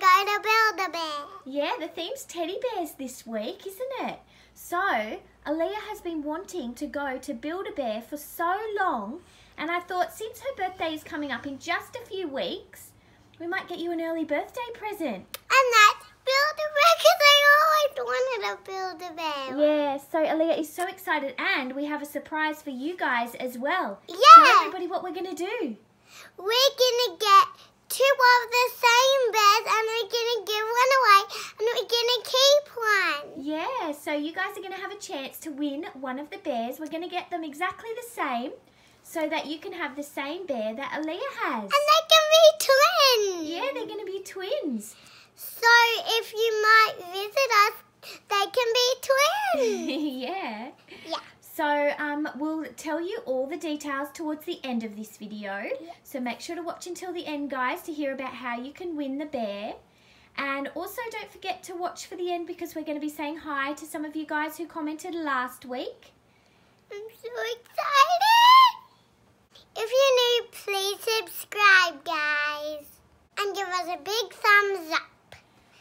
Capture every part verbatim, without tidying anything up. gonna go to Build a Bear. Yeah, the theme's teddy bears this week, isn't it? So, Aaliyah has been wanting to go to Build a Bear for so long, and I thought since her birthday is coming up in just a few weeks, we might get you an early birthday present. And that's Build a Bear, because I always wanted to Build a Bear. Yeah, so Aaliyah is so excited, and we have a surprise for you guys as well. Yeah. Tell everybody what we're going to do. We're going to get two of the same bears, and we're going to give one away, and we're going to keep one. Yeah, so you guys are going to have a chance to win one of the bears. We're going to get them exactly the same, so that you can have the same bear that Aaliyah has. And they can be twins. Yeah, they're going to be twins. So if you might visit us, they can be twins. Yeah. Yeah. So um, we'll tell you all the details towards the end of this video. Yeah. So make sure to watch until the end, guys, to hear about how you can win the bear. And also don't forget to watch for the end, because we're going to be saying hi to some of you guys who commented last week. I'm so excited. If you're new, please subscribe, guys, and give us a big thumbs up.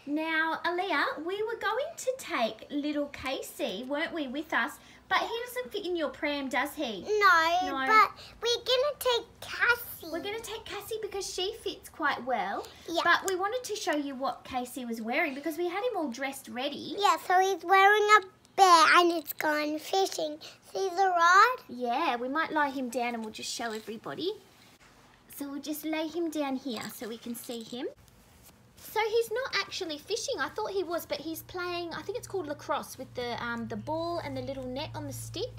Now, Aaliyah, we were going to take little Casey, weren't we, with us? But he doesn't fit in your pram, does he? No, no. But we're going to take Cassie. We're going to take Cassie because she fits quite well. Yeah. But we wanted to show you what Casey was wearing, because we had him all dressed ready. Yeah, so he's wearing a bear and it's gone fishing. See the rod? Yeah, we might lie him down and we'll just show everybody. So we'll just lay him down here so we can see him. So he's not actually fishing. I thought he was, but he's playing, I think it's called lacrosse, with the, um, the ball and the little net on the stick.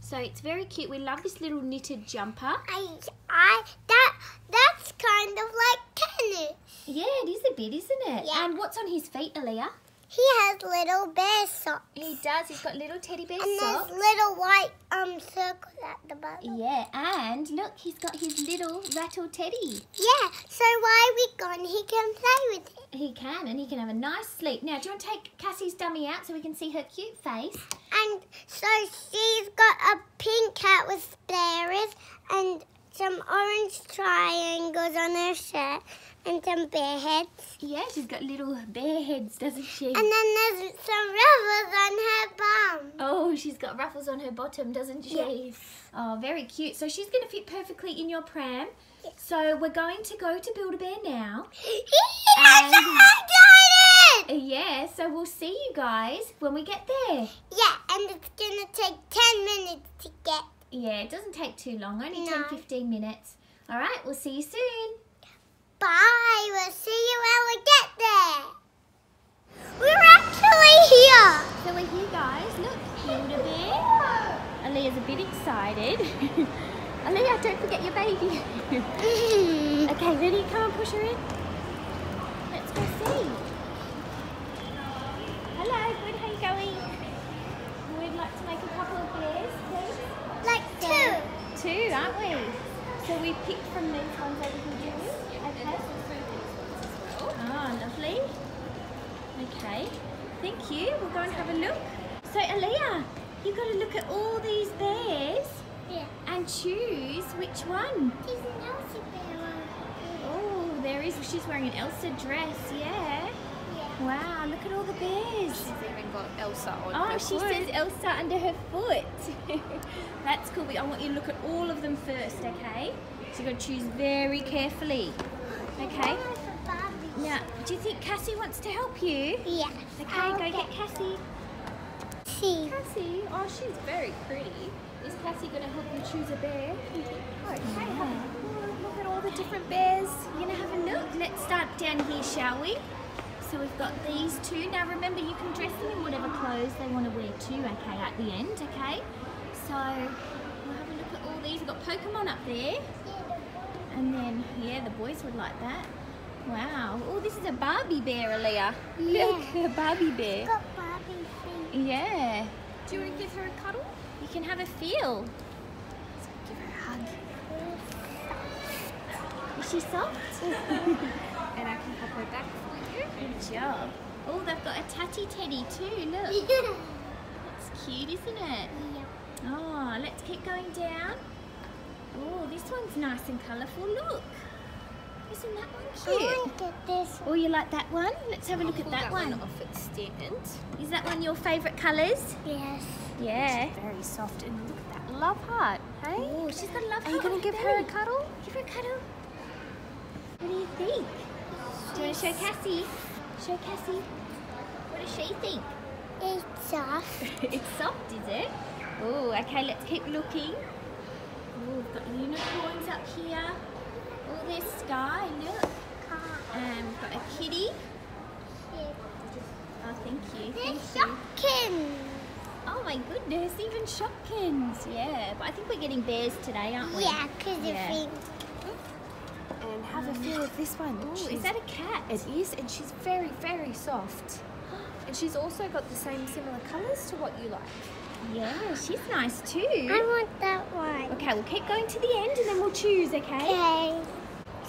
So it's very cute. We love this little knitted jumper. I, I, that, that's kind of like tennis. Yeah, it is a bit, isn't it? Yeah. And what's on his feet, Aaliyah? He has little bear socks. He does. He's got little teddy bear and socks. And there's little white um circles at the bottom. Yeah, and look, he's got his little rattle teddy. Yeah, so while we're gone, he can play with it. He can, and he can have a nice sleep. Now, do you want to take Cassie's dummy out so we can see her cute face? And so she's got a pink hat with sparrows and some orange triangles on her shirt. And some bear heads. Yeah, she's got little bear heads, doesn't she? And then there's some ruffles on her bum. Oh, she's got ruffles on her bottom, doesn't she? Yes. Oh, very cute. So she's going to fit perfectly in your pram. Yes. So we're going to go to Build-A-Bear now. I'm so excited! Yeah, so we'll see you guys when we get there. Yeah, and it's going to take ten minutes to get. Yeah, it doesn't take too long, only no. ten, fifteen minutes. All right, we'll see you soon. Bye, we'll see you when we get there. We're actually here. So we're here, guys. Look, Build a Bear. Aaliyah's a bit excited. Aaliyah, don't forget your baby. Okay, ready? Come on, push her in. Let's go see. Hello, good, how are you going? We'd like to make a couple of bears, please. Like two. Two, aren't we? So we picked from these ones over here. Okay. Oh, lovely. Okay, thank you. We'll go and have a look. So, Aaliyah, you've got to look at all these bears, yeah, and choose which one. There's an Elsa bear on her. Oh, there is. She's wearing an Elsa dress, yeah. Yeah. Wow, look at all the bears. She's even got Elsa on oh, her foot. Oh, she says Elsa under her foot. That's cool. I want you to look at all of them first, okay? So you've got to choose very carefully. Okay. Now, do you think Cassie wants to help you? Yeah. Okay, I'll go get Cassie. She. Cassie, oh, she's very pretty. Is Cassie going to help you choose a bear? Okay. Yeah. Oh, look at all the different bears. You're going to have a look. Let's start down here, shall we? So we've got these two. Now, remember, you can dress them in whatever clothes they want to wear too, okay, at the end, okay? So we'll have a look at all these. We've got Pokemon up there. And then, yeah, the boys would like that. Wow. Oh, this is a Barbie bear, Aaliyah. Yeah. Look, a Barbie bear. She's got Barbie feet. Yeah. Do you want to give her a cuddle? You can have a feel. Let's give her a hug. Is she soft? And I can pop her back for you. Good job. Oh, they've got a tatty teddy too, look. Yeah. That's cute, isn't it? Yeah. Oh, let's keep going down. Oh, this one's nice and colourful, look. Isn't that one cute? I like it, this one. Oh, you like that one? Let's have a look I'll at that, that one. one off its stand. Is that one your favourite colours? Yes. Yeah. It's very soft. And look at that love heart, hey? Oh, she's got a love heart. Are you going to give her a cuddle? Give her a cuddle. What do you think? She's... Do you want to show Cassie? Show Cassie. What does she think? It's soft. It's soft, is it? Oh, okay, let's keep looking. Oh, we've got unicorns up here. Oh, there's Sky, look. Um, we've got a kitty. Oh, thank you. There's Shopkins. Oh my goodness, even Shopkins. Yeah, but I think we're getting bears today, aren't we? Yeah, because yeah. of things. And have um, a feel of this one. Oh, is that a cat? It is, and she's very, very soft. And she's also got the same similar colours to what you like. Yeah, she's nice too. I want that one. Okay, we'll keep going to the end and then we'll choose, okay? Okay.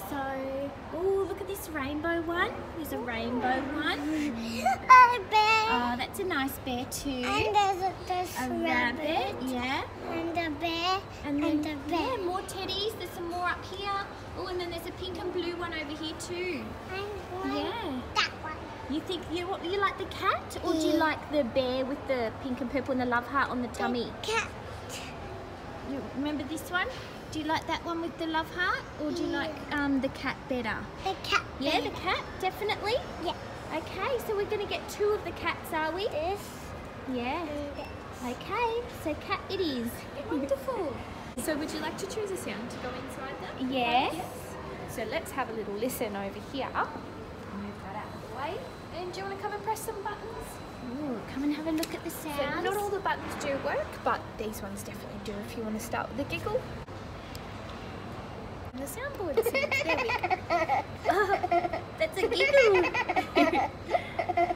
So, oh, look at this rainbow one. There's a rainbow one. A bear. Oh, that's a nice bear too. And there's a, there's a rabbit. rabbit. Yeah. And a bear. And, then, and a bear. Yeah, more teddies. There's some more up here. Oh, and then there's a pink and blue one over here too. And one. Yeah. That one. You think you you like the cat, or do you like the bear with the pink and purple and the love heart on the tummy? The cat. You remember this one? Do you like that one with the love heart, or do you yeah. like um, the cat better? The cat. Yeah, better. The cat definitely. Yeah. Okay, so we're gonna get two of the cats, are we? This. Yeah. And this. Okay, so cat it is. Wonderful. So would you like to choose a sound to go inside them? Yes. Um, yes. So let's have a little listen over here. Move that out of the way. And do you want to come and press some buttons? Ooh, come and have a look at the sounds. So not all the buttons do work, but these ones definitely do if you want to start with a giggle. And the soundboard is in. There we go. Oh, that's a giggle.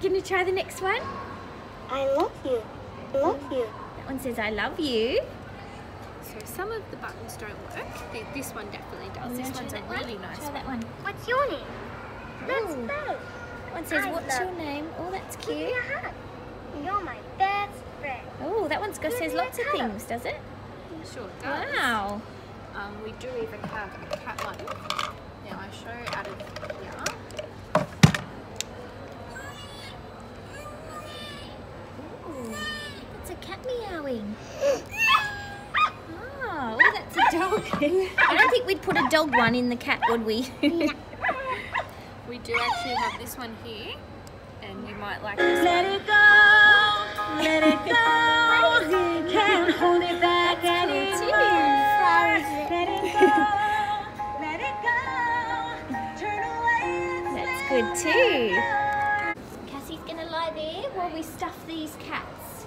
Can you try the next one? I love you. I love you. That one says I love you. So some of the buttons don't work. This one definitely does. This one's a really nice one. Try that one. What's your name? That's Bo. One says, I what's your name? Oh, that's cute. Give me a hug. You're my best friend. Oh, that one says lots of things, does it? Sure does. Wow. Um, we do even have a cat one. Now I show out of here. Ooh, that's a cat meowing. Oh, well, that's a dog. I don't think we'd put a dog one in the cat, would we? No. We do actually have this one here, and you might like this one. Let it go, let it go, can't hold it back anymore. Let it go, let it go, turn away. That's good too. Cassie's going to lie there while we stuff these cats.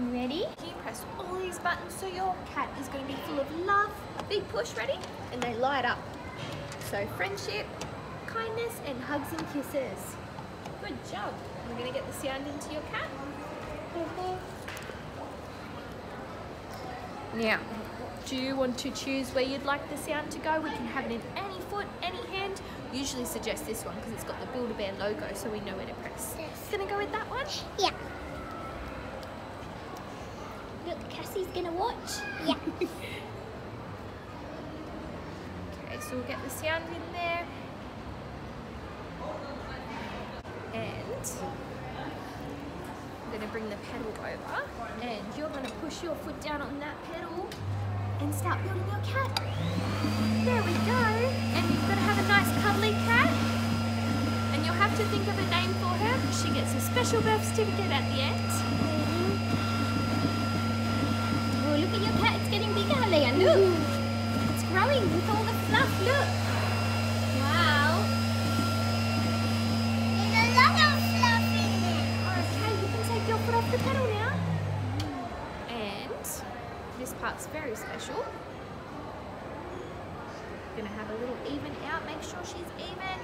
Ready? You press all these buttons so your cat is going to be full of love. A big push, ready? And they light up. So friendship, kindness, and hugs and kisses. Good job. We're going to get the sound into your cat. Now, do you want to choose where you'd like the sound to go? We can have it in any foot, any hand. Usually suggest this one because it's got the Build a Bear logo, so we know where to press. Yes. Going to go with that one? Yeah. Look, Cassie's going to watch. Yeah. Okay, so we'll get the sound in there. I'm going to bring the pedal over, and you're going to push your foot down on that pedal and start building your cat. There we go. And you've got to have a nice cuddly cat, and you'll have to think of a name for her because she gets a special birth certificate at the end. Oh, look at your cat, it's getting bigger, Leah. Look, it's growing with all the fluff, look. Wow. There's a lot of off the pedal now, and this part's very special. Gonna have a little even out, make sure she's even,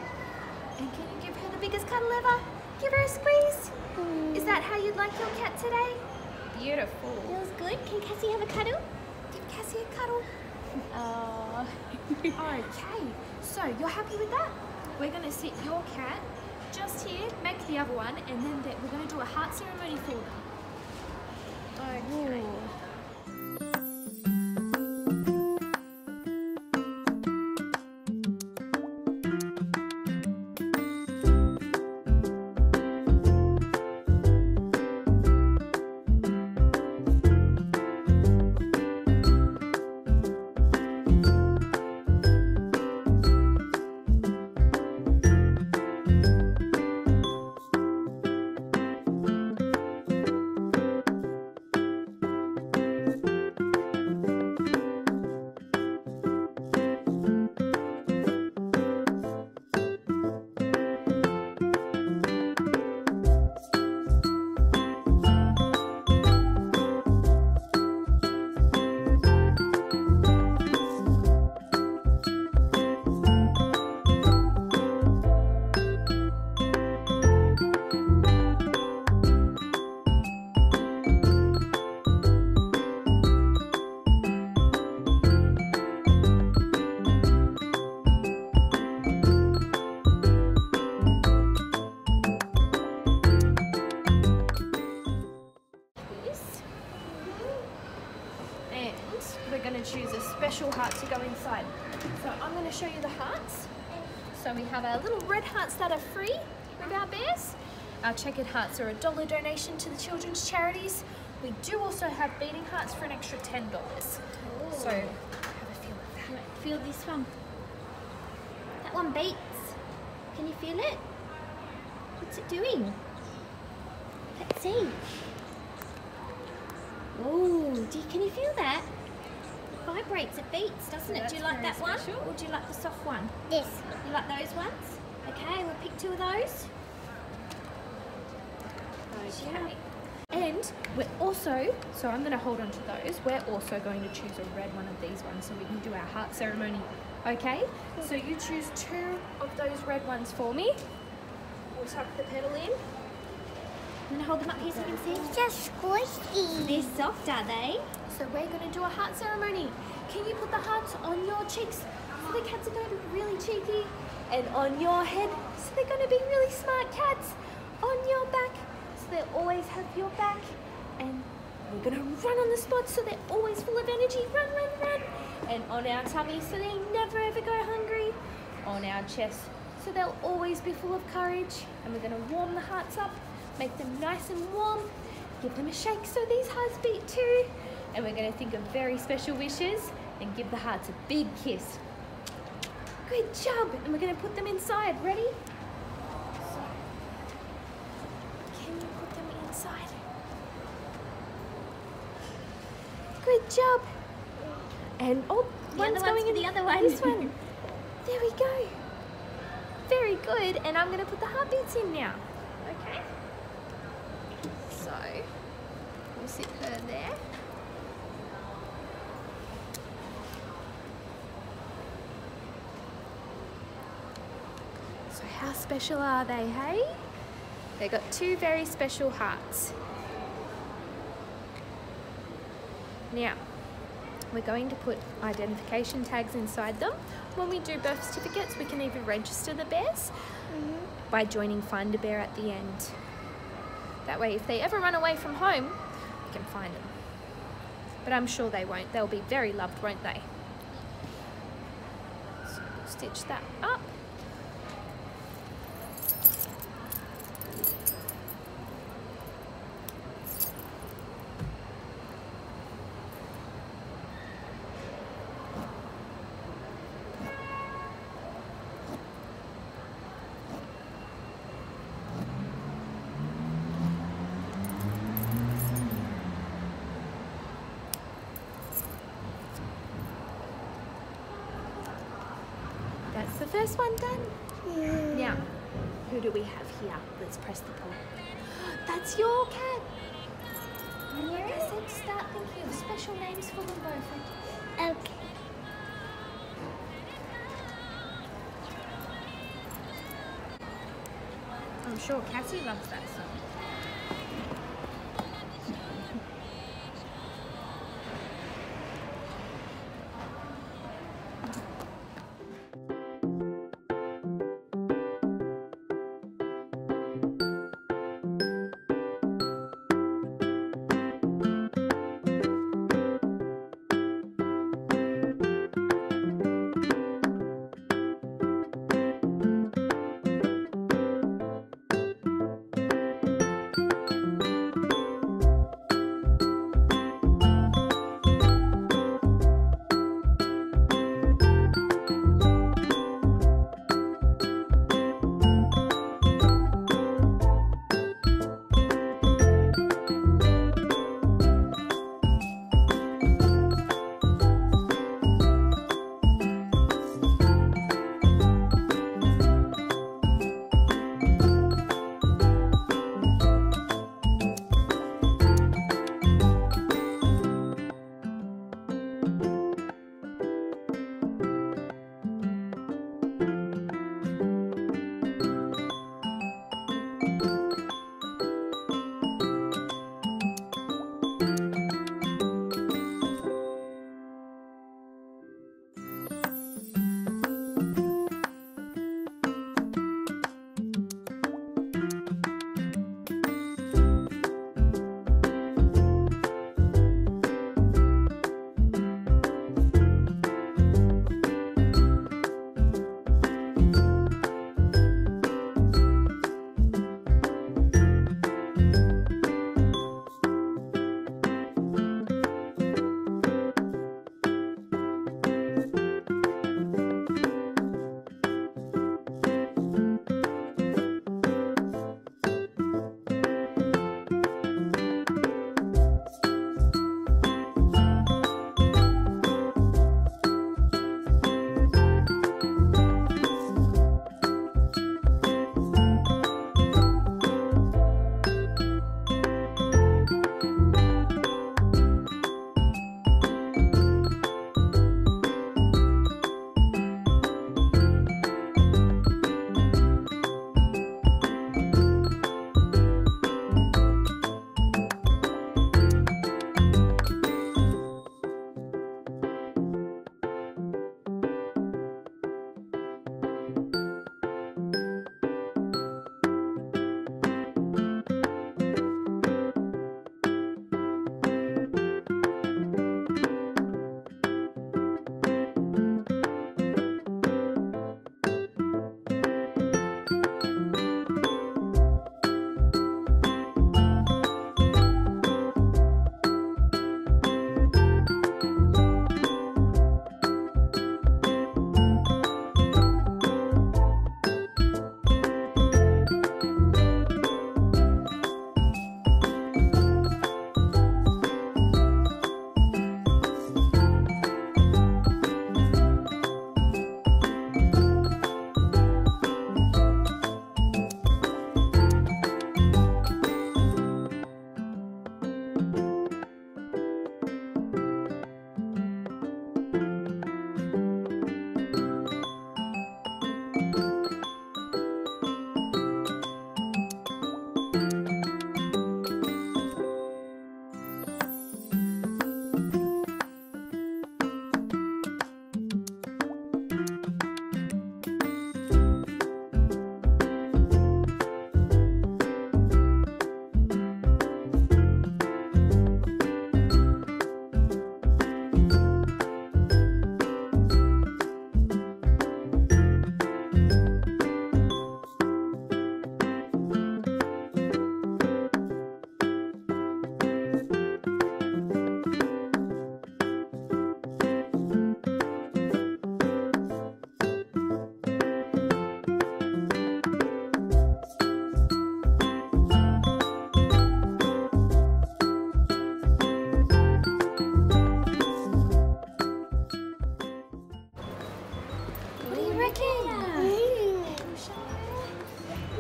and can you give her the biggest cuddle ever? Give her a squeeze. Mm. Is that how you'd like your cat today? Beautiful. Feels good. Can Cassie have a cuddle? Give Cassie a cuddle. Oh. Okay, so you're happy with that? We're gonna sit your cat just here, make the other one, and then we're going to do a heart ceremony for them. Okay. Ooh. hearts to go inside. So I'm going to show you the hearts. So we have our little red hearts that are free with our bears. Our checkered hearts are a dollar donation to the children's charities. We do also have beating hearts for an extra ten dollars. Ooh. So have a feel of that. Right, feel this one. That one beats. Can you feel it? What's it doing? Let's see. Oh, can you feel that? It vibrates, it beats, doesn't it? Do you like that one? Or do you like the soft one? Yes. You like those ones? Okay, we'll pick two of those. Okay. And we're also, so I'm going to hold on to those, we're also going to choose a red one of these ones so we can do our heart ceremony. Okay? So you choose two of those red ones for me. We'll tuck the petal in. I'm going to hold them up here so you can see. They're just squishy. They're soft, are they? So we're going to do a heart ceremony. Can you put the hearts on your cheeks so the cats are going to be really cheeky? And on your head so they're going to be really smart cats. On your back so they always have your back. And we're going to run on the spot so they're always full of energy. Run, run, run. And on our tummy so they never ever go hungry. On our chest so they'll always be full of courage. And we're going to warm the hearts up. Make them nice and warm. Give them a shake so these hearts beat too. And we're going to think of very special wishes and give the hearts a big kiss. Good job. And we're going to put them inside. Ready? So, can you put them inside? Good job. And oh, the one's going in the other one. This one. There we go. Very good. And I'm going to put the heartbeats in now. Okay. So, we'll sit her there. So how special are they, hey? They've got two very special hearts. Now, we're going to put identification tags inside them. When we do birth certificates, we can even register the bears mm-hmm. by joining Find a Bear at the end. That way, if they ever run away from home, we can find them. But I'm sure they won't. They'll be very loved, won't they? So we'll stitch that up. The first one done. Yeah. Now, who do we have here? Let's press the paw. That's your cat. And like I said, start thinking of special names for them both. Okay. Okay. I'm sure Cassie loves that song.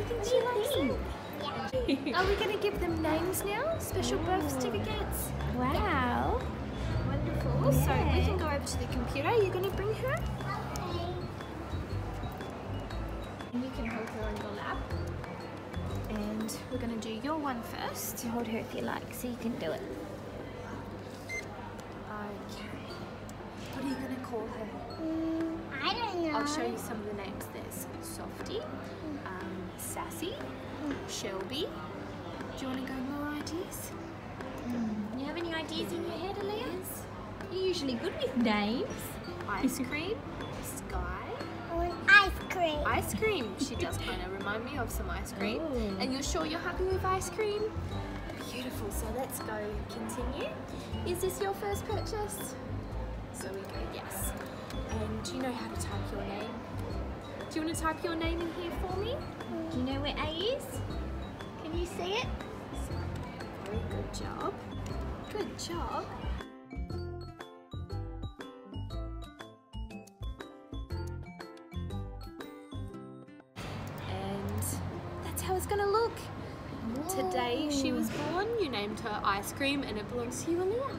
think she likes them. Yeah. Are we going to give them names now? Special yeah. birth certificates? Wow. Yeah. Wonderful. Yeah. So we can go over to the computer. Are you going to bring her? Okay. And you can hold her on your lap. And we're going to do your one first. Hold her if you like, so you can do it. What are you going to call her? Mm, I don't know. I'll show you some of the names. There's Softy, um, Sassy, mm. Shelby. Do you want to go more ideas? Mm. Do you have any ideas in your head, Aaliyah? Yes. You're usually good with names. Ice cream, Sky. Ice cream. Ice cream. She does kind of remind me of some ice cream. Ooh. And you're sure you're happy with ice cream? Beautiful. So let's go continue. Is this your first purchase? So we go yes. And do you know how to type your name? Do you want to type your name in here for me? Mm. Do you know where A is? Can you see it? Very good job. Good job. And that's how it's going to look. Ooh. Today she was born. You named her Ice Cream and it belongs to you, Aaliyah.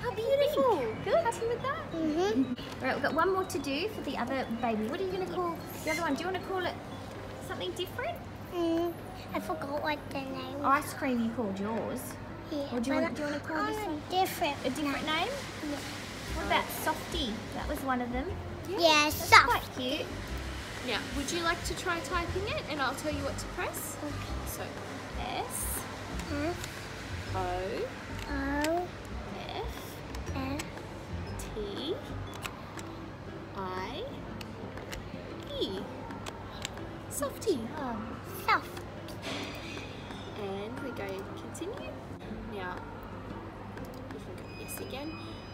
How beautiful! Good. Happy with that? Mm-hmm. Right, we've got one more to do for the other baby. What are you going to call the other one? Do you want to call it something different? Mm, I forgot what the name was. Ice cream you called yours. Yeah. Or do you, want, do you want to call this one? Different a different name? name? Yeah. What about Softy? That was one of them. Yeah, yeah that's soft. Quite cute. Now, would you like to try typing it and I'll tell you what to press? Okay. So, S, mm. O, O, T, I, E. Softy. Oh, soft. And we go continue. Now, we can go yes again.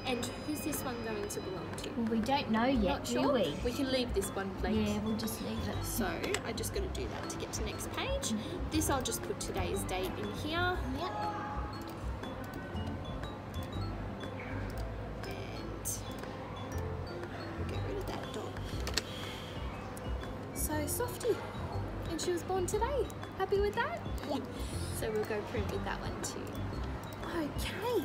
And who's this one going to belong to? Well, we don't know yet, Not sure. do we? We can leave this one blank. Yeah, we'll just leave it. So, I'm just going to do that to get to the next page. Mm-hmm. This, I'll just put today's date in here. Yep. Softy, and she was born today. Happy with that? Yeah. So we'll go print with that one too. Okay,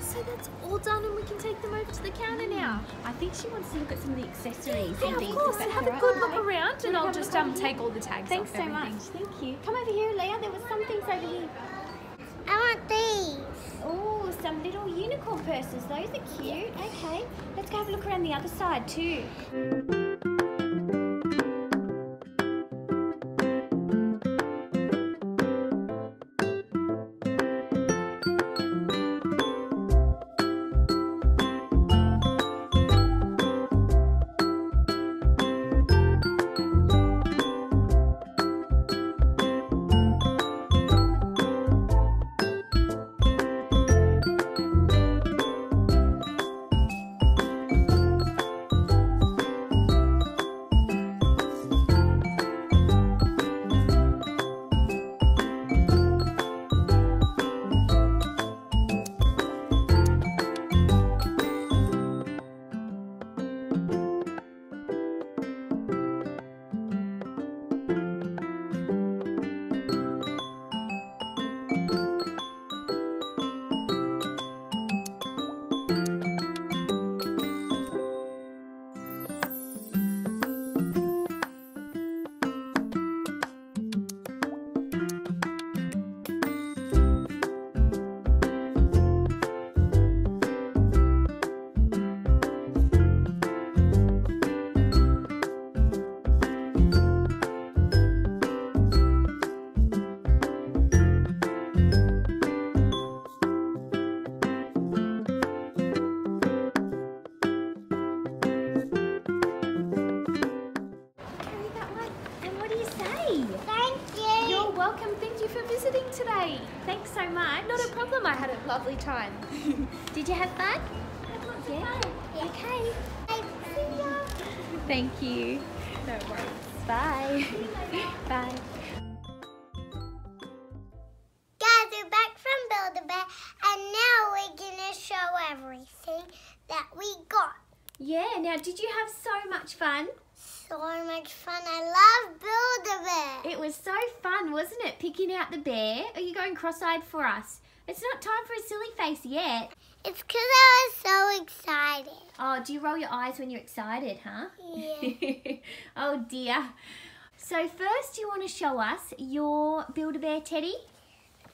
so that's all done and we can take them over to the counter now. I think she wants to look at some of the accessories. Yeah, and of things course, so have a good look around and I'll just um, take all the tags Thanks off so everything. much, thank you. Come over here, Leah, there were some things over here. I want these. Oh, some little unicorn purses, those are cute. Yeah. Okay, let's go have a look around the other side too. Lovely time. Did you have fun? I had lots yeah. of fun. Yeah. Okay. See ya. Thank you. No worries. Bye. Bye. Guys, we're back from Build a Bear, and now we're gonna show everything that we got. Yeah. Now, did you have so much fun? so much fun. I love Build-A-Bear. It was so fun, wasn't it? Picking out the bear. Are you going cross-eyed for us? It's not time for a silly face yet. It's because I was so excited. Oh, do you roll your eyes when you're excited, huh? Yeah. Oh, dear. So first you want to show us your Build-A-Bear teddy?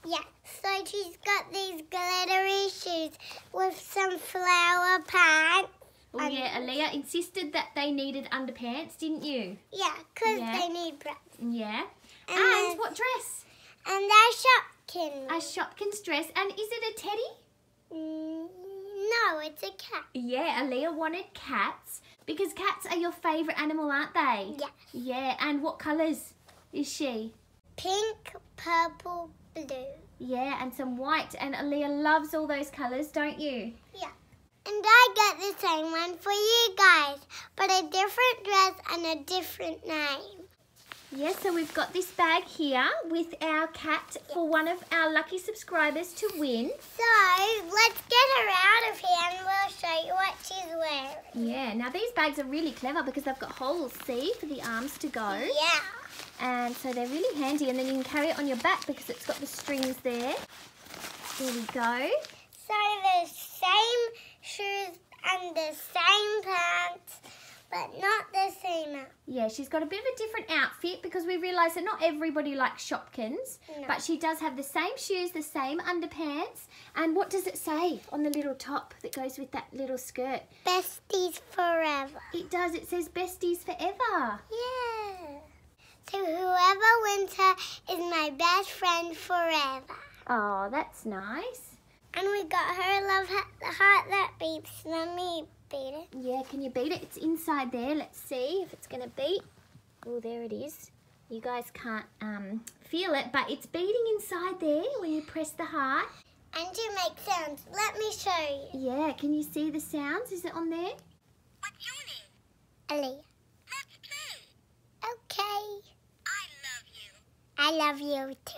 Yeah, so she's got these glittery shoes with some flower pants. Oh um, yeah, Aaliyah insisted that they needed underpants, didn't you? Yeah, because yeah. they need breasts. Yeah. And, and what dress? And a Shopkins. A Shopkins dress. And is it a teddy? Mm, no, it's a cat. Yeah, Aaliyah wanted cats because cats are your favourite animal, aren't they? Yeah. Yeah, and what colours is she? Pink, purple, blue. Yeah, and some white. And Aaliyah loves all those colours, don't you? Yeah. And I got the same one for you guys, but a different dress and a different name. Yes, yeah, so we've got this bag here with our cat yeah. for one of our lucky subscribers to win. So, let's get her out of here and we'll show you what she's wearing. Yeah, now these bags are really clever because they've got holes, see, for the arms to go. Yeah. And so they're really handy, and then you can carry it on your back because it's got the strings there. There we go. So the same shoes and the same pants, but not the same outfit. Yeah, she's got a bit of a different outfit because we realised that not everybody likes Shopkins, no. but she does have the same shoes, the same underpants. And what does it say on the little top that goes with that little skirt? Besties forever. It does, it says besties forever. Yeah. So whoever wins her is my best friend forever. Oh, that's nice. And we got her a love heart, the heart that beeps. Let me beat it. Yeah, can you beat it? It's inside there. Let's see if it's going to beat. Oh, there it is. You guys can't um, feel it, but it's beating inside there when you press the heart. And you make sounds. Let me show you. Yeah, can you see the sounds? Is it on there? What's your name? Aaliyah. Let's play. Okay. I love you. I love you too.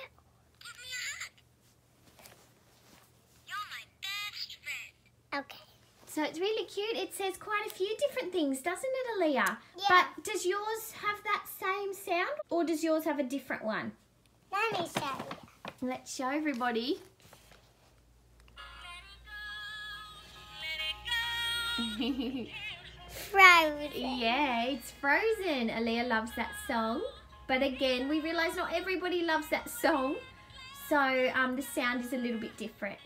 Okay. So it's really cute. It says quite a few different things, doesn't it, Aaliyah? Yeah. But does yours have that same sound or does yours have a different one? Let me show you. Let's show everybody. Let it go. Let it go. Frozen. Yeah, it's Frozen. Aaliyah loves that song. But again, we realise not everybody loves that song. So um, the sound is a little bit different.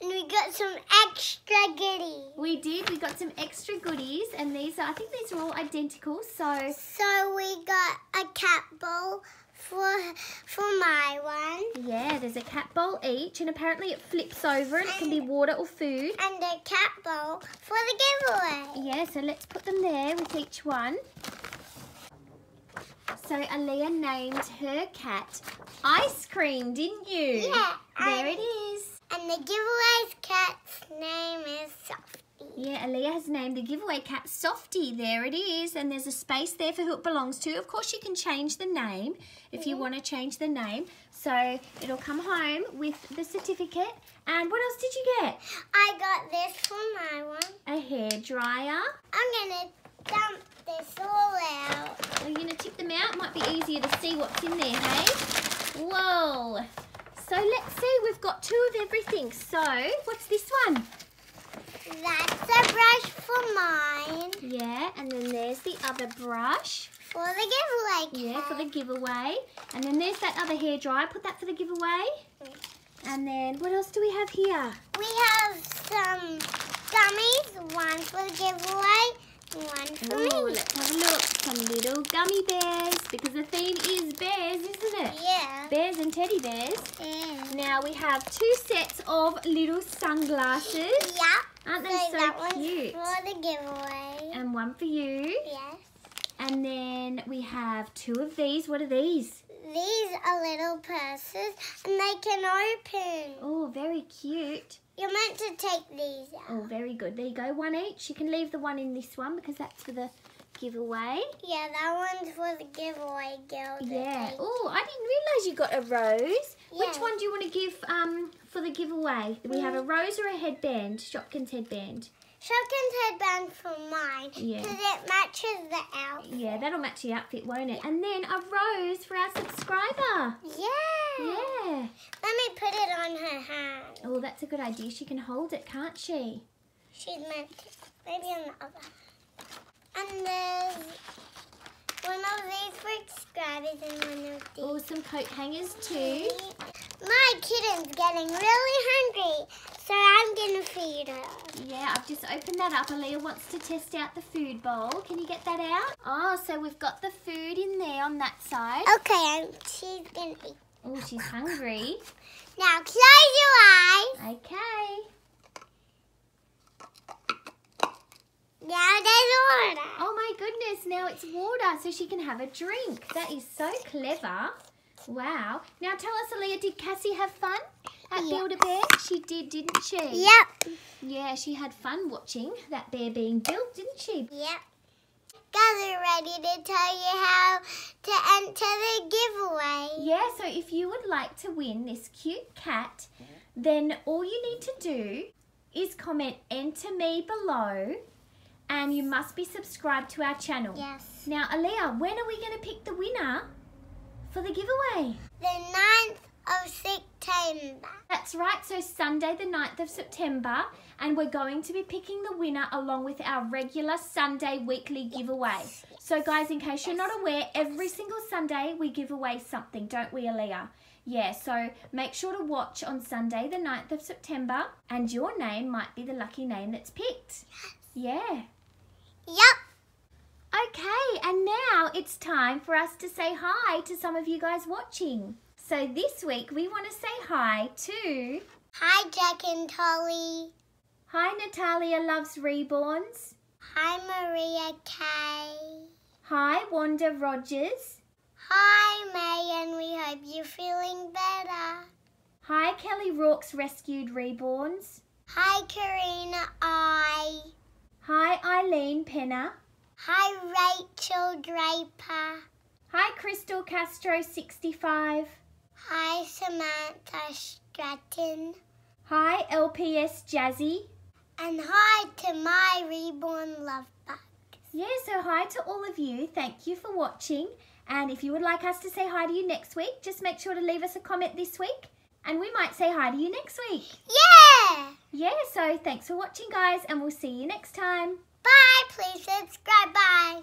And we got some extra goodies. We did. We got some extra goodies. And these are, I think these are all identical. So So we got a cat bowl for for my one. Yeah, there's a cat bowl each. And apparently it flips over. And, and it can be water or food. And a cat bowl for the giveaway. Yeah, so let's put them there with each one. So Aaliyah named her cat Ice Cream, didn't you? Yeah. There it is. And the giveaway's cat's name is Softie. Yeah, Aaliyah has named the giveaway cat Softie. There it is. And there's a space there for who it belongs to. Of course, you can change the name if you want to change the name. So it'll come home with the certificate. And what else did you get? I got this for my one. A hairdryer. I'm going to dump this all out. Are you going to tip them out? Might be easier to see what's in there, hey? Whoa. So let's see, we've got two of everything. So, what's this one? That's a brush for mine. Yeah, and then there's the other brush. For the giveaway. Cat. Yeah, for the giveaway. And then there's that other hairdryer. Put that for the giveaway. Mm. And then, what else do we have here? We have some gummies. One for the giveaway, one for Ooh, me. Let's have a look. Some little gummy bears, because the theme is bears, isn't it? Yeah. Bears and teddy bears. Yeah. Now we have two sets of little sunglasses. Yep. Aren't they so, so that cute? One's for the giveaway. And one for you. Yes. And then we have two of these. What are these? These are little purses and they can open. Oh, very cute. You're meant to take these out. Oh, very good. There you go, one each. You can leave the one in this one because that's for the giveaway. Yeah, that one's for the giveaway girl. Yeah. Oh, I didn't realise you got a rose. Yeah. Which one do you want to give um for the giveaway? We mm. have a rose or a headband, Shopkins headband? Shopkins headband for mine because yeah. it matches the outfit. Yeah, that'll match the outfit, won't it? And then a rose for our subscriber. Yeah. Yeah. Let me put it on her hand. Oh, that's a good idea. She can hold it, can't she? She's meant to. Maybe on the other. And there's one of these for subscribers and one of these. Oh, some coat hangers too. My kitten's getting really hungry, so I'm going to feed her. Yeah, I've just opened that up. Aaliyah wants to test out the food bowl. Can you get that out? Oh, so we've got the food in there on that side. Okay, and she's going to eat. Oh, she's hungry. Now close your eyes. Okay. Now there's water. Oh my goodness, now it's water, so she can have a drink. That is so clever. Wow. Now tell us, Aaliyah, did Cassie have fun at yep. Build a Bear? She did, didn't she? Yep. Yeah, she had fun watching that bear being built, didn't she? Yep. Guys, we're ready to tell you how to enter the giveaway. Yeah, so if you would like to win this cute cat, then all you need to do is comment "Enter me" below, and you must be subscribed to our channel. Yes. Now, Aaliyah, when are we going to pick the winner for the giveaway? The ninth of September. That's right, so Sunday the ninth of September, and we're going to be picking the winner along with our regular Sunday weekly giveaway. Yes. So guys, in case you're not aware, every single Sunday we give away something, don't we, Aaliyah? Yeah, so make sure to watch on Sunday the ninth of September, and your name might be the lucky name that's picked. Yes. Yeah. Yep. Okay, and now it's time for us to say hi to some of you guys watching. So this week we want to say hi to... Hi Jack and Tolly. Hi Natalia Loves Reborns. Hi Maria Kay. Hi Wanda Rogers. Hi May, and we hope you're feeling better. Hi Kelly Rourke's Rescued Reborns. Hi Karina I. Hi Eileen Penner. Hi Rachel Draper. Hi Crystal Castro sixty-five. Hi Samantha Stratton. Hi L P S Jazzy. And hi to my reborn love bugs. Yeah, so hi to all of you. Thank you for watching. And if you would like us to say hi to you next week, just make sure to leave us a comment this week, and we might say hi to you next week. Yeah! Yeah, so thanks for watching, guys, and we'll see you next time. Bye, please subscribe, bye.